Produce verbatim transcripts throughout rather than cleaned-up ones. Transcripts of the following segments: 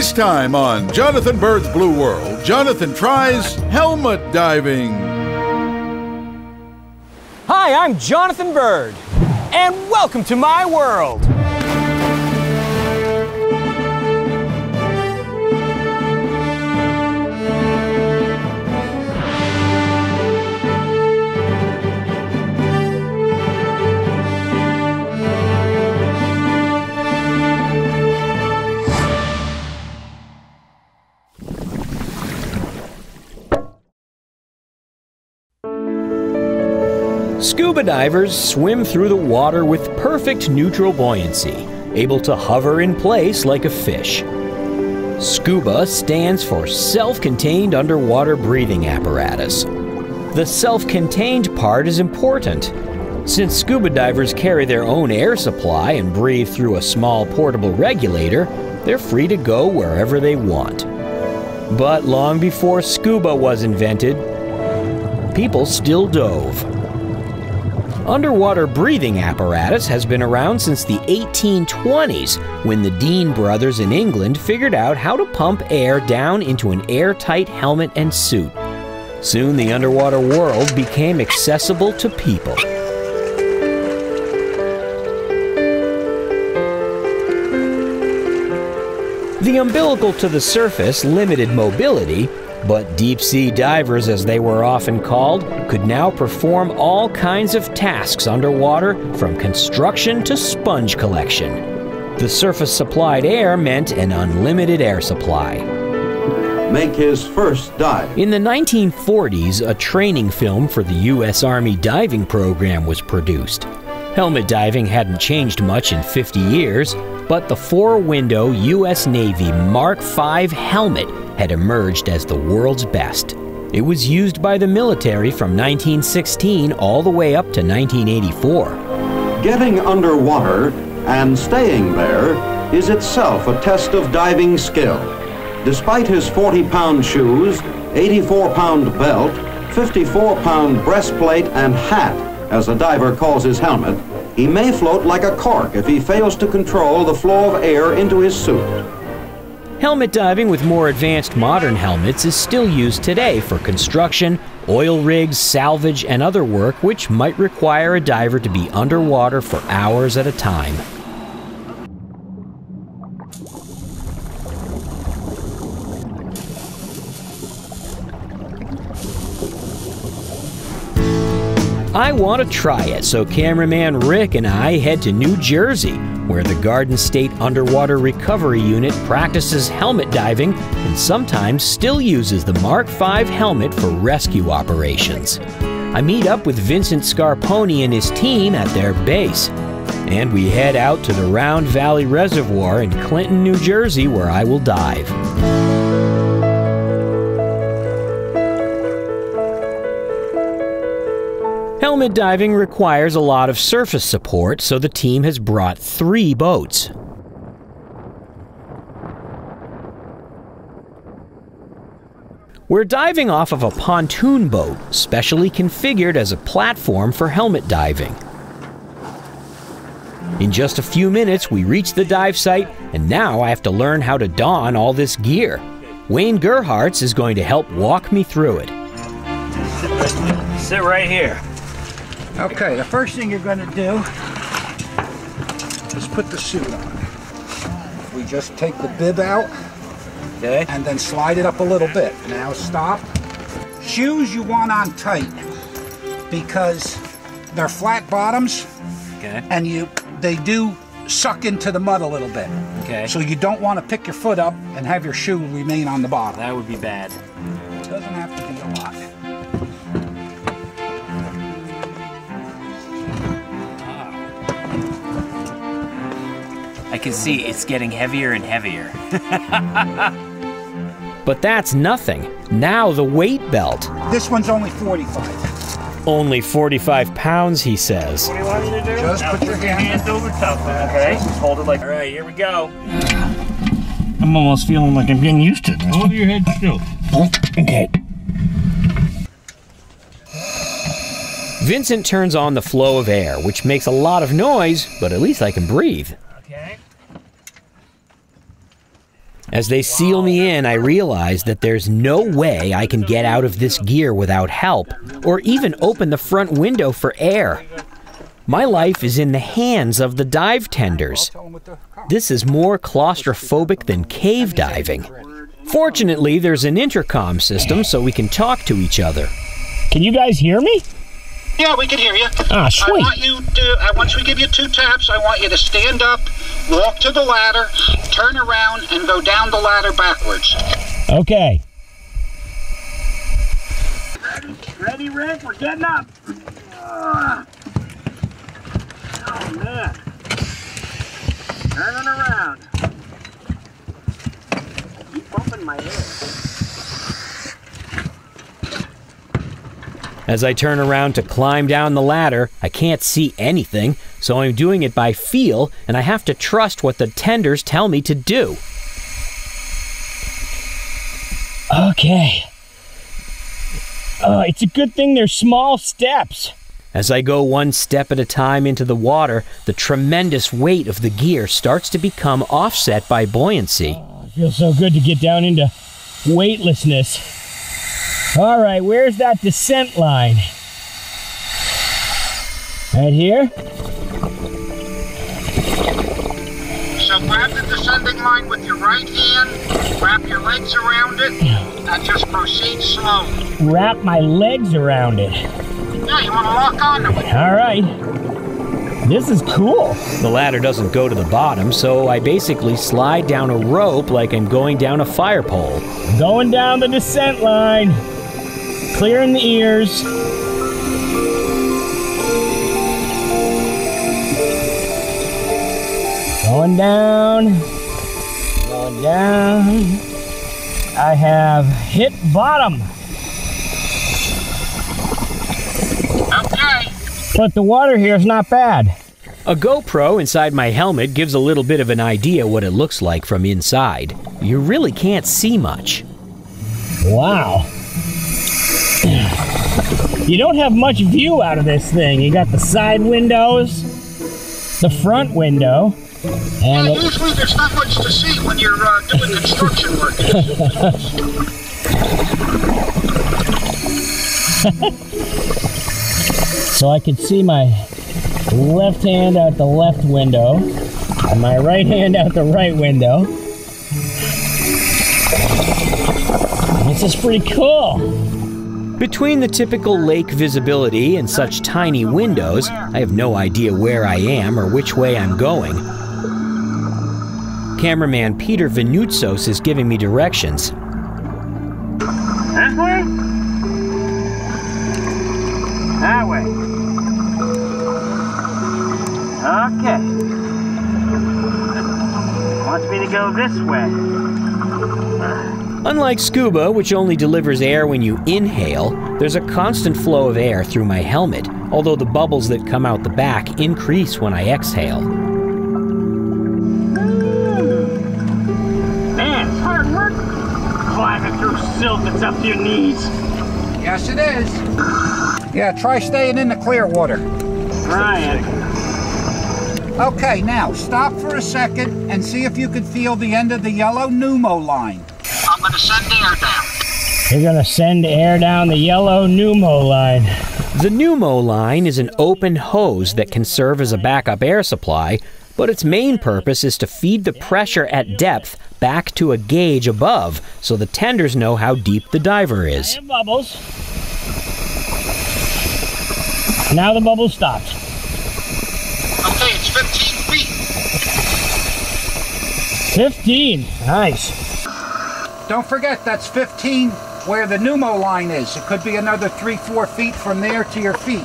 This time on Jonathan Bird's Blue World, Jonathan tries helmet diving. Hi, I'm Jonathan Bird, and welcome to my world. Scuba divers swim through the water with perfect neutral buoyancy, able to hover in place like a fish. SCUBA stands for Self-Contained Underwater Breathing Apparatus. The self-contained part is important. Since scuba divers carry their own air supply and breathe through a small portable regulator, they're free to go wherever they want. But long before scuba was invented, people still dove. Underwater breathing apparatus has been around since the eighteen twenties, when the Deane brothers in England figured out how to pump air down into an airtight helmet and suit. Soon the underwater world became accessible to people. The umbilical to the surface limited mobility, but deep-sea divers, as they were often called, could now perform all kinds of tasks underwater, from construction to sponge collection. The surface-supplied air meant an unlimited air supply. Make his first dive. In the nineteen forties, a training film for the U S Army diving program was produced. Helmet diving hadn't changed much in fifty years, but the four-window U S Navy Mark five helmet had emerged as the world's best. It was used by the military from nineteen sixteen all the way up to nineteen eighty-four. Getting underwater and staying there is itself a test of diving skill. Despite his forty pound shoes, eighty-four pound belt, fifty-four pound breastplate and hat, as a diver calls his helmet, he may float like a cork if he fails to control the flow of air into his suit. Helmet diving with more advanced modern helmets is still used today for construction, oil rigs, salvage, and other work which might require a diver to be underwater for hours at a time. I want to try it, so cameraman Rick and I head to New Jersey, where the Garden State Underwater Recovery Unit practices helmet diving and sometimes still uses the Mark five helmet for rescue operations. I meet up with Vincent Scarponi and his team at their base, and we head out to the Round Valley Reservoir in Clinton, New Jersey, where I will dive. Helmet diving requires a lot of surface support, so the team has brought three boats. We're diving off of a pontoon boat, specially configured as a platform for helmet diving. In just a few minutes, we reach the dive site, and now I have to learn how to don all this gear. Wayne Gerharts is going to help walk me through it. Sit right here. Okay, the first thing you're going to do is put the suit on. We just take the bib out, okay, and then slide it up a little bit. Now stop. Shoes you want on tight because they're flat bottoms, okay, and you they do suck into the mud a little bit. Okay. So you don't want to pick your foot up and have your shoe remain on the bottom. That would be bad. It doesn't have to be a lot. I can see it's getting heavier and heavier. But that's nothing. Now the weight belt. This one's only forty-five. Only forty-five pounds, he says. What do you want me to do? Just now put your hand. hands over top of it, okay? Just hold it like... All right, here we go. I'm almost feeling like I'm getting used to this. Hold your head still. Okay. Vincent turns on the flow of air, which makes a lot of noise, but at least I can breathe. Okay. As they seal me in, I realize that there's no way I can get out of this gear without help, or even open the front window for air. My life is in the hands of the dive tenders. This is more claustrophobic than cave diving. Fortunately, there's an intercom system so we can talk to each other. Can you guys hear me? Yeah, we can hear you. Ah, sweet. I want you to, I, once we give you two taps, I want you to stand up, walk to the ladder, turn around, and go down the ladder backwards. Okay. Ready, Rick? We're getting up. Oh, man. Turning around. Keep bumping my head. As I turn around to climb down the ladder, I can't see anything, so I'm doing it by feel, and I have to trust what the tenders tell me to do. Okay. Uh, it's a good thing they're small steps. As I go one step at a time into the water, the tremendous weight of the gear starts to become offset by buoyancy. Oh, it feels so good to get down into weightlessness. All right, where's that descent line? Right here? So grab the descending line with your right hand, wrap your legs around it, and just proceed slowly. Wrap my legs around it? Yeah, you want to lock onto it. All right. This is cool. The ladder doesn't go to the bottom, so I basically slide down a rope like I'm going down a fire pole. Going down the descent line. Clearing the ears. Going down. Going down. I have hit bottom. Okay. But the water here is not bad. A GoPro inside my helmet gives a little bit of an idea what it looks like from inside. You really can't see much. Wow. You don't have much view out of this thing. You got the side windows, the front window, and yeah, usually there's not much to see when you're uh, doing construction work. So I could see my left hand out the left window, and my right hand out the right window. This is pretty cool. Between the typical lake visibility and such tiny windows, I have no idea where I am or which way I'm going. Cameraman Peter Venoutsos is giving me directions. That way? That way. Okay. Wants me to go this way. Unlike SCUBA, which only delivers air when you inhale, there's a constant flow of air through my helmet, although the bubbles that come out the back increase when I exhale. Man, it's hard work climbing through silt that's up to your knees. Yes, it is. Yeah, try staying in the clear water. Ryan. Okay, now stop for a second and see if you can feel the end of the yellow pneumo line. I'm going to send air down. You're going to send air down the yellow pneumo line. The pneumo line is an open hose that can serve as a backup air supply, but its main purpose is to feed the pressure at depth back to a gauge above, so the tenders know how deep the diver is. I have bubbles. Now the bubbles stopped. Okay, it's fifteen feet. fifteen, nice. Don't forget, that's fifteen where the pneumo line is. It could be another three, four feet from there to your feet.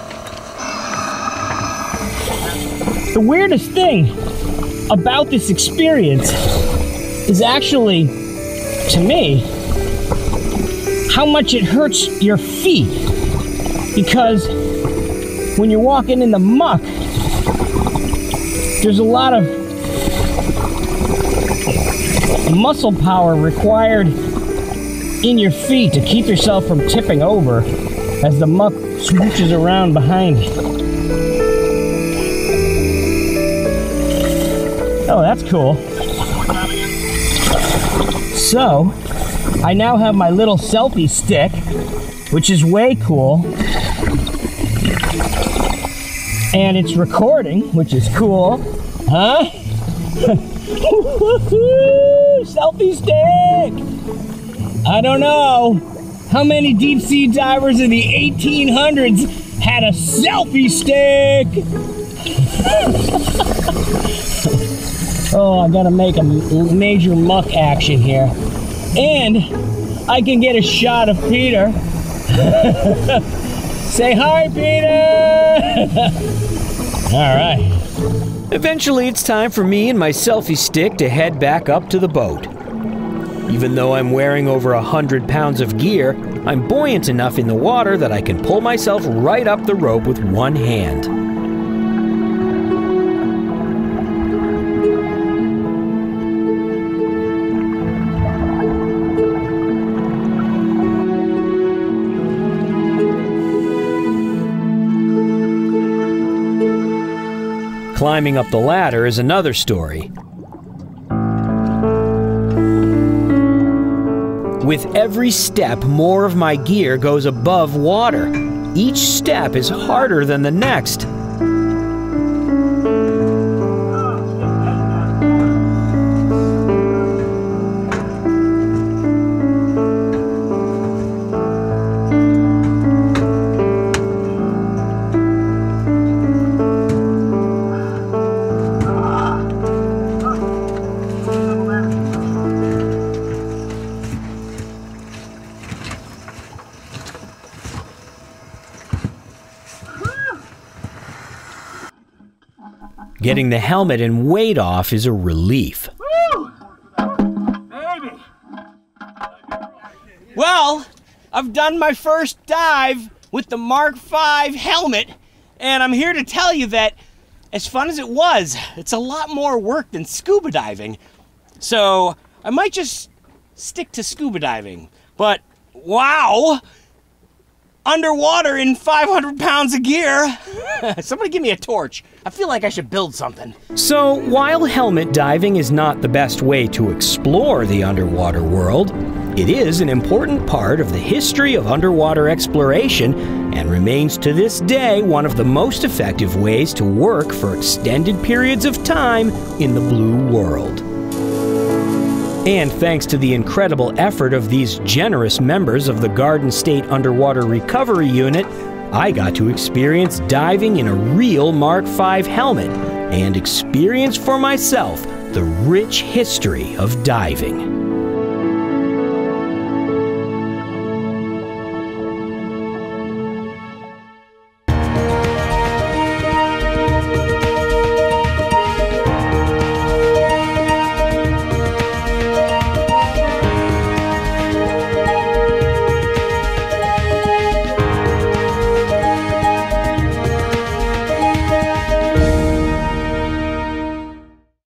The weirdest thing about this experience is actually, to me, how much it hurts your feet. Because when you're walking in the muck, there's a lot of muscle power required in your feet to keep yourself from tipping over as the muck swooches around behind you. Oh, that's cool. So I now have my little selfie stick, which is way cool, and it's recording, which is cool, huh? Selfie stick! I don't know how many deep sea divers in the eighteen hundreds had a selfie stick. Oh, I gotta make a major muck action here, and I can get a shot of Peter. Say hi, Peter! All right. Eventually, it's time for me and my selfie stick to head back up to the boat. Even though I'm wearing over a hundred pounds of gear, I'm buoyant enough in the water that I can pull myself right up the rope with one hand. Climbing up the ladder is another story. With every step, more of my gear goes above water. Each step is harder than the next. Getting the helmet and weight off is a relief. Woo! Baby. Well, I've done my first dive with the Mark five helmet, and I'm here to tell you that as fun as it was, it's a lot more work than scuba diving. So I might just stick to scuba diving, but wow! Underwater in five hundred pounds of gear. Somebody give me a torch. I feel like I should build something. So while helmet diving is not the best way to explore the underwater world, it is an important part of the history of underwater exploration and remains to this day one of the most effective ways to work for extended periods of time in the blue world. And thanks to the incredible effort of these generous members of the Garden State Underwater Recovery Unit, I got to experience diving in a real Mark five helmet and experience for myself the rich history of diving.